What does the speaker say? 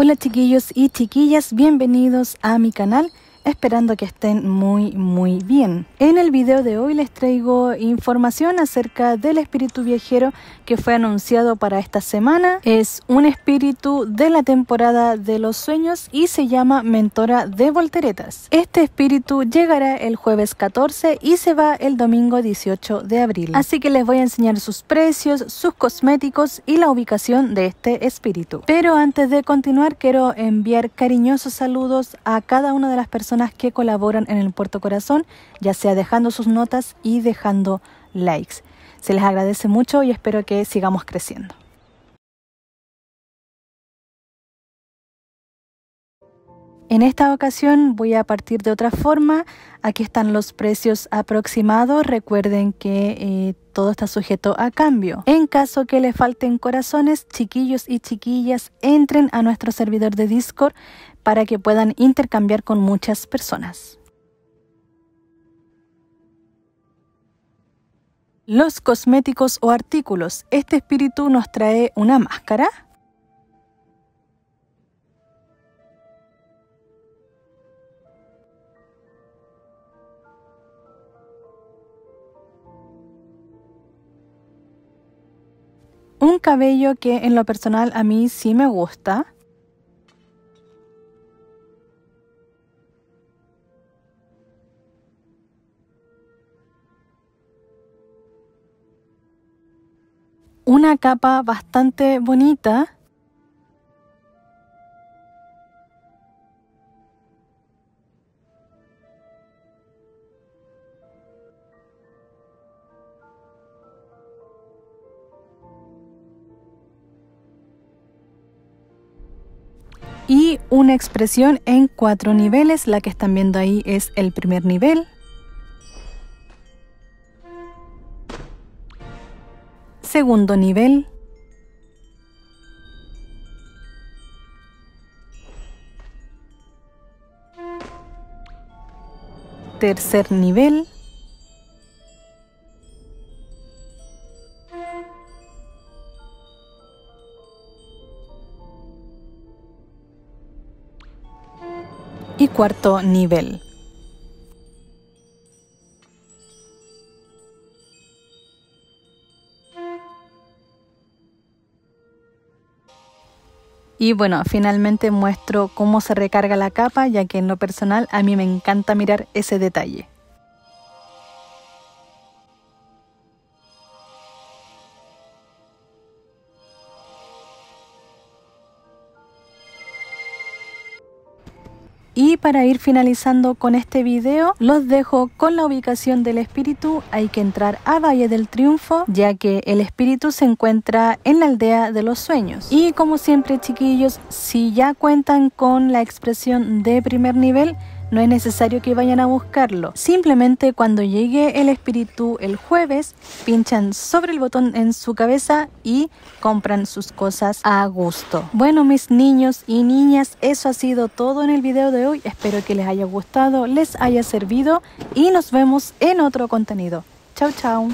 Hola chiquillos y chiquillas, bienvenidos a mi canal, esperando que estén muy bien. En el video de hoy les traigo información acerca del espíritu viajero que fue anunciado para esta semana. Es un espíritu de la temporada de los sueños y se llama Mentora de Volteretas. Este espíritu llegará el jueves 14 y se va el domingo 18 de abril. Así que les voy a enseñar sus precios, sus cosméticos y la ubicación de este espíritu. Pero antes de continuar quiero enviar cariñosos saludos a cada una de las personas que colaboran en el Puerto Corazón, ya sea dejando sus notas y dejando likes. Se les agradece mucho y espero que sigamos creciendo. En esta ocasión voy a partir de otra forma. Aquí están los precios aproximados. Recuerden que todo está sujeto a cambio. En caso que le falten corazones, chiquillos y chiquillas, entren a nuestro servidor de Discord para que puedan intercambiar con muchas personas. Los cosméticos o artículos. Este espíritu nos trae una máscara, un cabello que en lo personal a mí sí me gusta, una capa bastante bonita, y una expresión en 4 niveles. La que están viendo ahí es el primer nivel. Segundo nivel. Tercer nivel. Y cuarto nivel. Y bueno, finalmente muestro cómo se recarga la capa, ya que en lo personal a mí me encanta mirar ese detalle. Y para ir finalizando con este video, los dejo con la ubicación del espíritu. Hay que entrar a Valle del Triunfo, ya que el espíritu se encuentra en la aldea de los sueños. Y como siempre chiquillos, si ya cuentan con la expresión de primer nivel, no es necesario que vayan a buscarlo. Simplemente cuando llegue el espíritu el jueves, pinchan sobre el botón en su cabeza y compran sus cosas a gusto. Bueno, mis niños y niñas, eso ha sido todo en el video de hoy. Espero que les haya gustado, les haya servido y nos vemos en otro contenido. Chau, chau.